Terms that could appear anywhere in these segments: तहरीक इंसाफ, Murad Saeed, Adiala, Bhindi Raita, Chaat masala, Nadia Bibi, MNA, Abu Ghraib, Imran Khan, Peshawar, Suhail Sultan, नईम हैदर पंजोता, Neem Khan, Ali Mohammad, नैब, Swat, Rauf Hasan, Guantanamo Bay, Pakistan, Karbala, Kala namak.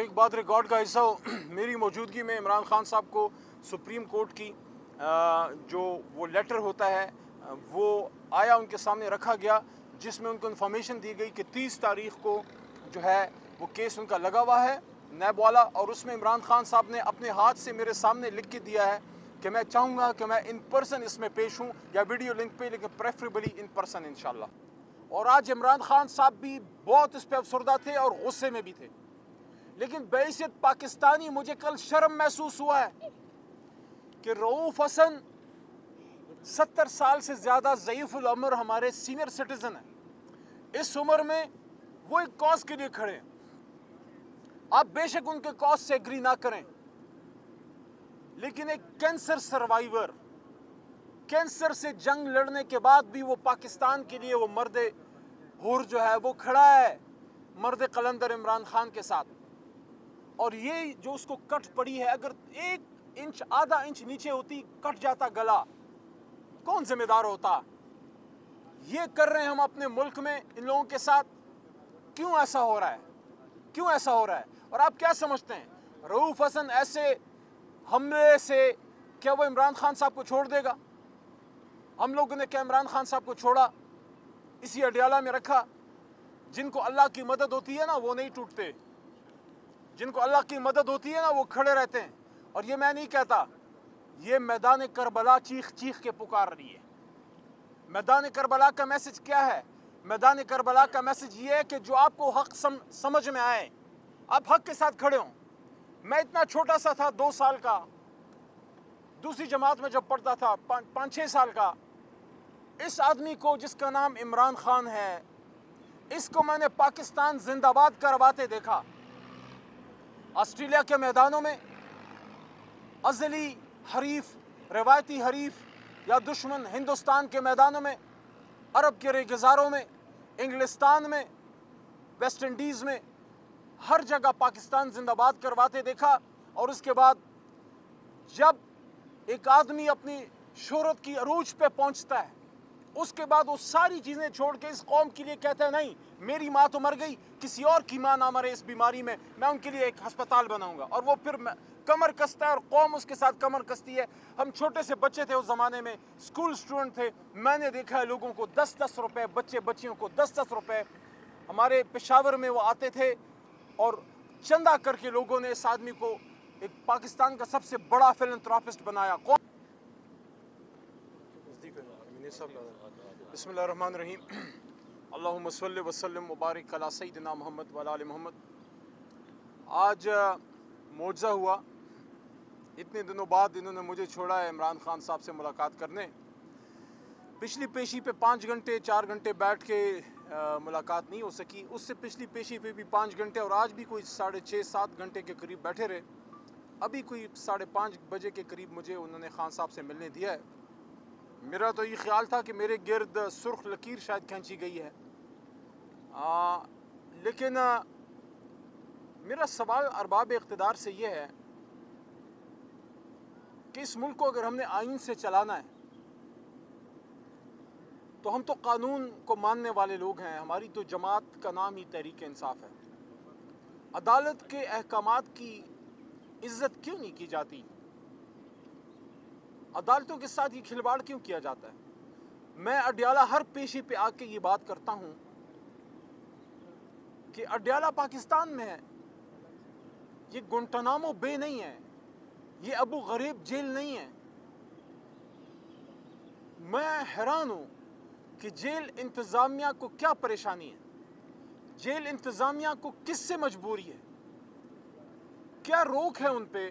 एक बात रिकॉर्ड का हिस्सा हो, मेरी मौजूदगी में इमरान खान साहब को सुप्रीम कोर्ट की जो वो लेटर होता है वो आया, उनके सामने रखा गया, जिसमें उनको इन्फॉर्मेशन दी गई कि 30 तारीख को जो है वो केस उनका लगा हुआ है नैब वाला। और उसमें इमरान खान साहब ने अपने हाथ से मेरे सामने लिख के दिया है कि मैं चाहूँगा कि मैं इन पर्सन इसमें पेश हूँ या वीडियो लिंक पर, लेकिन प्रेफरेबली इन पर्सन इंशाल्लाह। और आज इमरान खान साहब भी बहुत इस पर अफसरदा थे और गुस्से में भी थे, लेकिन बहैसियत पाकिस्तानी मुझे कल शर्म महसूस हुआ है कि रऊफ हसन 70 साल से ज़्यादा ज़ईफ़ुल उम्र हमारे सीनियर सिटीज़न हैं। इस उम्र में वो एक कॉज के लिए खड़े हैं। आप बेशक उनके कॉज से एग्री ना करें, लेकिन एक कैंसर सर्वाइवर, कैंसर से जंग लड़ने के बाद भी वो पाकिस्तान के लिए वो मर्द हुर जो है वो खड़ा है, मर्द कलंदर इमरान खान के साथ। और ये जो उसको कट पड़ी है, अगर 1 इंच आधा इंच नीचे होती कट जाता गला, कौन जिम्मेदार होता? ये कर रहे हैं हम अपने मुल्क में इन लोगों के साथ। क्यों ऐसा हो रहा है? क्यों ऐसा हो रहा है? और आप क्या समझते हैं रऊफ हसन ऐसे हमले से क्या वो इमरान खान साहब को छोड़ देगा? हम लोगों ने क्या इमरान खान साहब को छोड़ा? इसी अडियाला में रखा। जिनको अल्लाह की मदद होती है ना वो नहीं टूटते, जिनको अल्लाह की मदद होती है ना वो खड़े रहते हैं। और ये मैं नहीं कहता, ये मैदान करबला चीख चीख के पुकार रही है। मैदान करबला का मैसेज क्या है? मैदान करबला का मैसेज ये है कि जो आपको हक समझ में आए, आप हक के साथ खड़े हों। मैं इतना छोटा सा था, 2 साल का, दूसरी जमात में जब पढ़ता था, 5-6 साल का, इस आदमी को जिसका नाम इमरान खान है, इसको मैंने पाकिस्तान जिंदाबाद करवाते देखा। ऑस्ट्रेलिया के मैदानों में अजली हरीफ, रवायती हरीफ या दुश्मन हिंदुस्तान के मैदानों में, अरब के रेगिस्तानों में, इंग्लिस्तान में, वेस्ट इंडीज़ में, हर जगह पाकिस्तान जिंदाबाद करवाते देखा। और उसके बाद जब एक आदमी अपनी शोहरत की अरूज पे पहुंचता है, उसके बाद वो सारी चीज़ें छोड़ के इस कौम के लिए कहता है नहीं, मेरी माँ तो मर गई, किसी और की माँ ना मरे इस बीमारी में, मैं उनके लिए एक अस्पताल बनाऊंगा। और वो फिर कमर कसता है और कौम उसके साथ कमर कसती है। हम छोटे से बच्चे थे उस ज़माने में, स्कूल स्टूडेंट थे, मैंने देखा है लोगों को 10-10 रुपये, बच्चे बच्चियों को 10-10 रुपये। हमारे पेशावर में वो आते थे और चंदा करके लोगों ने इस आदमी को एक पाकिस्तान का सबसे बड़ा फिलैंथ्रोपिस्ट बनाया। बिस्मिल्लाहिर्रहमानिर्रहीम, अल्लाहुम्मा सल्लि व सल्लिम व बारिक अला सय्यिदिना मोहम्मद व अला आलि मोहम्मद। आज मोज़ा हुआ, इतने दिनों बाद इन्होंने मुझे छोड़ा है इमरान खान साहब से मुलाकात करने। पिछली पेशी पे 5 घंटे 4 घंटे बैठ के मुलाकात नहीं हो सकी, उससे पिछली पेशी पे भी 5 घंटे और आज भी कोई 6.5-7 घंटे के करीब बैठे रहे। अभी कोई 5:30 बजे के करीब मुझे उन्होंने खान साहब से मिलने दिया है। मेरा तो ये ख्याल था कि मेरे गिर्द सुर्ख लकीर शायद खींची गई है, लेकिन मेरा सवाल अरबाब इख्तिदार से ये है कि इस मुल्क को अगर हमने आइन से चलाना है तो हम तो कानून को मानने वाले लोग हैं। हमारी तो जमात का नाम ही तहरीक इंसाफ है। अदालत के अहकामात की इज्जत क्यों नहीं की जाती? अदालतों के साथ ये खिलवाड़ क्यों किया जाता है? मैं अडियाला हर पेशे पे आके ये बात करता हूँ कि अडियाला पाकिस्तान में है, ये गुंटानामो बे नहीं है, ये अबू गरीब जेल नहीं है। मैं हैरान हूँ कि जेल इंतज़ामिया को क्या परेशानी है, जेल इंतज़ामिया को किससे मजबूरी है, क्या रोक है उन पे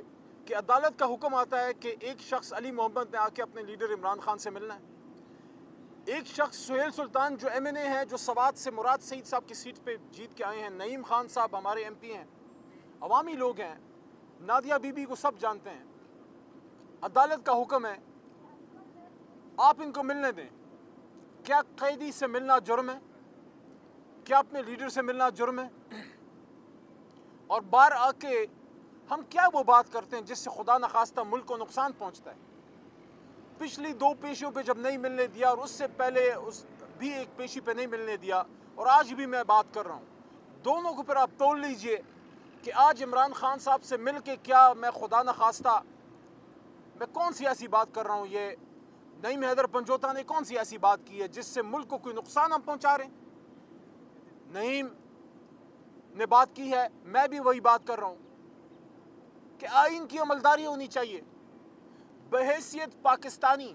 कि अदालत का हुक्म आता है कि एक शख्स अली मोहम्मद ने आके अपने लीडर इमरान खान से मिलना है, एक शख्स सुहेल सुल्तान जो MNA है, जो सवात से मुराद सईद साहब की सीट पे जीत के आए हैं, नईम खान साहब हमारे MP हैं, अवामी लोग हैं, नादिया बीबी को सब जानते हैं, अदालत का हुक्म है आप इनको मिलने दें। क्या कैदी से मिलना जुर्म है? क्या अपने लीडर से मिलना जुर्म है? और बाहर आके हम क्या वो बात करते हैं जिससे खुदा न खास्ता मुल्क को नुकसान पहुंचता है? पिछली 2 पेशियों पे जब नहीं मिलने दिया और उससे पहले उस भी एक पेशी पे नहीं मिलने दिया और आज भी मैं बात कर रहा हूँ, दोनों को फिर आप तोल लीजिए कि आज इमरान खान साहब से मिल के क्या मैं खुदा न खास्ता, मैं कौन सी ऐसी बात कर रहा हूँ, ये नईम हैदर पंजोता ने कौन सी ऐसी बात की है जिससे मुल्क को कोई नुकसान हम पहुँचा रहे हैं। नईम ने बात की है, मैं भी वही बात कर रहा हूँ कि आइन की अमलदारी होनी चाहिए। बहैसियत पाकिस्तानी,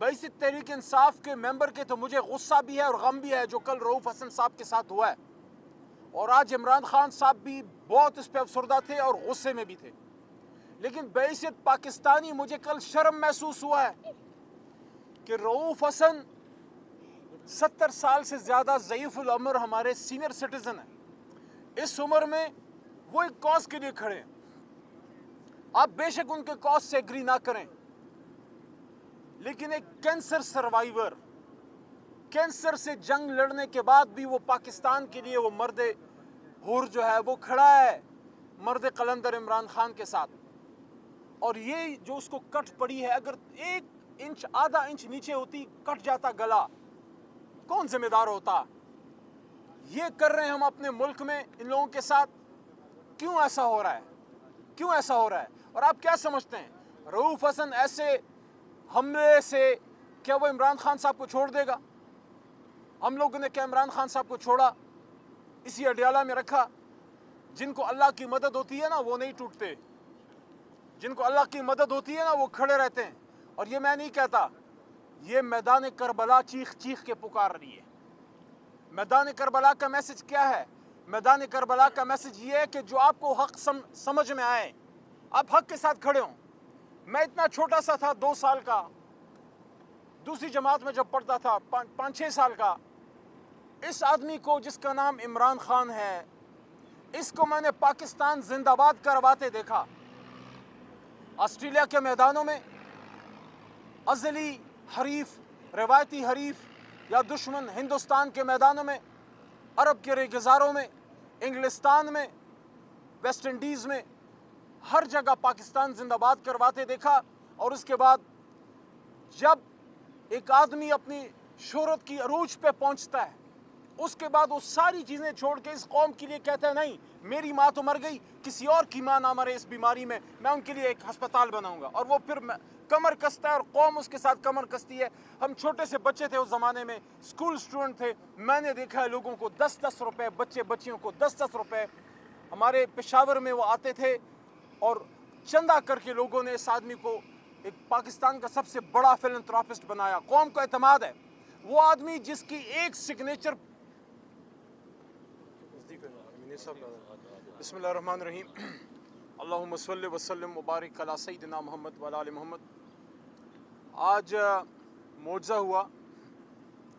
बहैसियत तहरीक इंसाफ के मेंबर के, तो मुझे गुस्सा भी है और गम भी है जो कल रऊफ हसन साहब के साथ हुआ है। और आज इमरान खान साहब भी बहुत इस पर अफसरदा थे और गुस्से में भी थे, लेकिन बहैसियत पाकिस्तानी मुझे कल शर्म महसूस हुआ है कि रऊफ हसन 70 साल से ज़्यादा ज़ईफ़ुल उम्र हमारे सीनियर सिटीज़न हैं। इस उम्र में वो एक कॉज के लिए खड़े हैं। आप बेशक उनके कॉज से एग्री ना करें, लेकिन एक कैंसर सर्वाइवर, कैंसर से जंग लड़ने के बाद भी वो पाकिस्तान के लिए वो मर्द हुर जो है वो खड़ा है मर्द कलंदर इमरान खान के साथ। और ये जो उसको कट पड़ी है, अगर 1 इंच आधा इंच नीचे होती कट जाता गला, कौन जिम्मेदार होता। ये कर रहे हैं हम अपने मुल्क में इन लोगों के साथ। क्यों ऐसा हो रहा है, क्यों ऐसा हो रहा है? और आप क्या समझते हैं रऊफ हसन ऐसे हमले से क्या वो इमरान खान साहब को छोड़ देगा? हम लोगों ने क्या इमरान खान साहब को छोड़ा? इसी अडियाला में रखा। जिनको अल्लाह की मदद होती है ना वो नहीं टूटते, जिनको अल्लाह की मदद होती है ना वो खड़े रहते हैं। और ये मैं नहीं कहता, ये मैदान करबला चीख चीख के पुकार रही है। मैदान करबला का मैसेज क्या है? मैदान करबला का मैसेज ये है कि जो आपको हक समझ में आए आप हक के साथ खड़े हों। मैं इतना छोटा सा था, 2 साल का, दूसरी जमात में जब पढ़ता था, 5-6 साल का, इस आदमी को जिसका नाम इमरान खान है, इसको मैंने पाकिस्तान जिंदाबाद करवाते देखा। ऑस्ट्रेलिया के मैदानों में अजली हरीफ, रिवायती हरीफ या दुश्मन, हिंदुस्तान के मैदानों में, अरब के रेगिस्तानों में, इंग्लिस्तान में, वेस्ट इंडीज़ में, हर जगह पाकिस्तान जिंदाबाद करवाते देखा। और उसके बाद जब एक आदमी अपनी शोहरत की अरूज पे पहुंचता है, उसके बाद वो सारी चीज़ें छोड़ के इस कौम के लिए कहता है नहीं, मेरी माँ तो मर गई, किसी और की माँ ना मरे इस बीमारी में, मैं उनके लिए एक हस्पताल बनाऊंगा। और वो फिर कमर कसता है और कौम उसके साथ कमर कसती है। हम छोटे से बच्चे थे उस ज़माने में, स्कूल स्टूडेंट थे, मैंने देखा है लोगों को 10-10 रुपये, बच्चे बच्चियों को 10-10 रुपये, हमारे पेशावर में वो आते थे और चंदा करके लोगों ने इस आदमी को एक पाकिस्तान का सबसे बड़ा फिलंथ्रोपिस्ट बनाया। कौम का एतमाद है वो आदमी जिसकी एक सिग्नेचर। बिस्मिल्लाहिर्रहमानिर्रहीम, अल्लाहुम्मा सल्लि वसल्लिम मुबारक अला सय्यिदिना मोहम्मद व अला आलि मोहम्मद। आज मोजज़ा हुआ,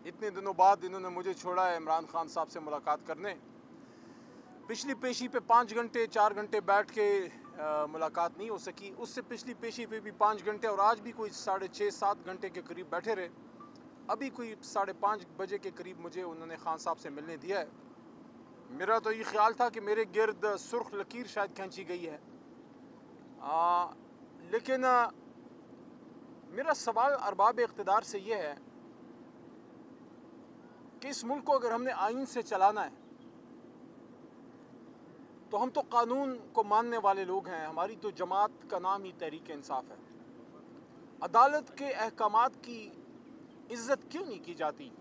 इतने दिनों बाद इन्होंने मुझे छोड़ा है इमरान खान साहब से मुलाकात करने। पिछली पेशी पे 5 घंटे 4 घंटे बैठ के मुलाकात नहीं हो सकी, उससे पिछली पेशी पे भी 5 घंटे और आज भी कोई 6.5-7 घंटे के करीब बैठे रहे। अभी कोई 5:30 बजे के करीब मुझे उन्होंने खान साहब से मिलने दिया है। मेरा तो ये ख्याल था कि मेरे गिर्द सुर्ख लकीर शायद खींची गई है, लेकिन मेरा सवाल अरबाब इख्तिदार से ये है कि इस मुल्क को अगर हमने आइन से चलाना है तो हम तो कानून को मानने वाले लोग हैं। हमारी तो जमात का नाम ही तहरीक इंसाफ है। अदालत के अहकामात की इज्जत क्यों नहीं की जाती?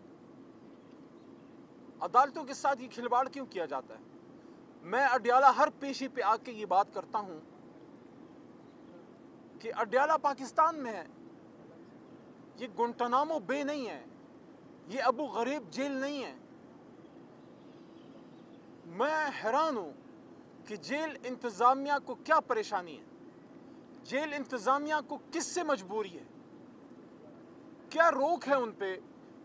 अदालतों के साथ ये खिलवाड़ क्यों किया जाता है? मैं अडियाला हर पेशी पे आके ये बात करता हूँ कि अडियाला पाकिस्तान में है, ये गुंटानामो बे नहीं है, ये अबू गरीब जेल नहीं है। मैं हैरान हूँ कि जेल इंतज़ामिया को क्या परेशानी है, जेल इंतज़ामिया को किससे मजबूरी है, क्या रोक है उन पे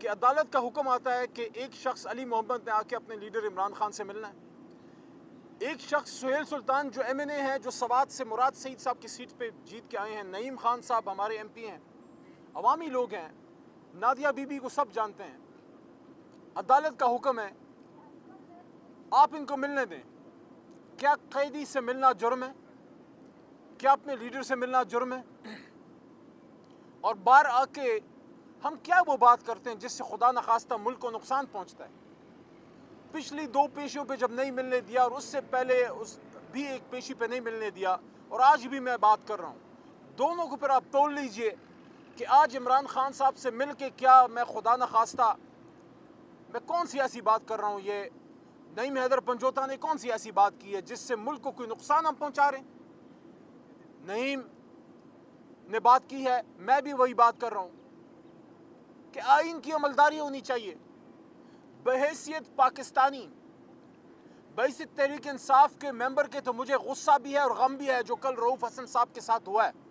कि अदालत का हुक्म आता है कि एक शख्स अली मोहम्मद ने आके अपने लीडर इमरान खान से मिलना है, एक शख्स सुहेल सुल्तान जो MNA है, जो सवात से मुराद सईद साहब की सीट पे जीत के आए हैं, नईम खान साहब हमारे MP हैं, अवामी लोग हैं, नादिया बीबी को सब जानते हैं। अदालत का हुक्म है आप इनको मिलने दें। क्या कैदी से मिलना जुर्म है? क्या अपने लीडर से मिलना जुर्म है? और बाहर आके हम क्या वो बात करते हैं जिससे खुदा न खास्ता मुल्क को नुकसान पहुंचता है? पिछली दो पेशियों पे जब नहीं मिलने दिया और उससे पहले उस भी एक पेशी पे नहीं मिलने दिया, और आज भी मैं बात कर रहा हूँ, दोनों को फिर आप तोल लीजिए कि आज इमरान खान साहब से मिल के क्या मैं खुदा न खास्ता मैं कौन सी ऐसी बात कर रहा हूँ, ये नईम हैदर पंजोता ने कौन सी ऐसी बात की है जिससे मुल्क को कोई नुकसान हम पहुँचा रहे हैं। नईम ने बात की है, मैं भी वही बात कर रहा हूँ कि आइन की अमलदारी होनी चाहिए। बहैसियत पाकिस्तानी, बहैसियत तहरीक इंसाफ के मेंबर के, तो मुझे गुस्सा भी है और गम भी है जो कल रऊफ हसन साहब के साथ हुआ है।